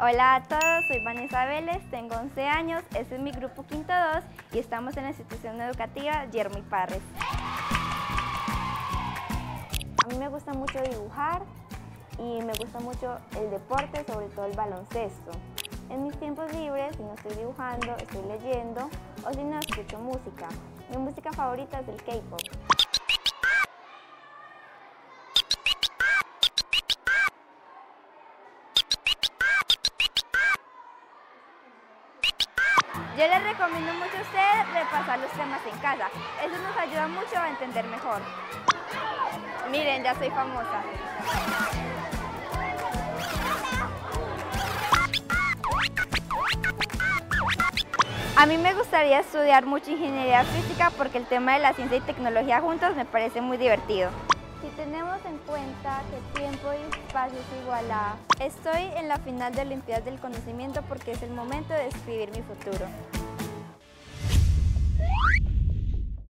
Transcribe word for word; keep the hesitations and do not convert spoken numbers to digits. Hola a todos, soy Vanessa Vélez, tengo once años, este es mi grupo Quinto dos y estamos en la institución educativa Yermo y Parres. A mí me gusta mucho dibujar y me gusta mucho el deporte, sobre todo el baloncesto. En mis tiempos libres, si no estoy dibujando, estoy leyendo o si no escucho música. Mi música favorita es el K-Pop. Yo les recomiendo mucho a ustedes repasar los temas en casa. Eso nos ayuda mucho a entender mejor. Miren, ya soy famosa. A mí me gustaría estudiar mucho ingeniería física porque el tema de la ciencia y tecnología juntos me parece muy divertido. Si tenemos en cuenta que tiempo y espacio es igual a... Estoy en la final de Olimpiadas del Conocimiento porque es el momento de escribir mi futuro.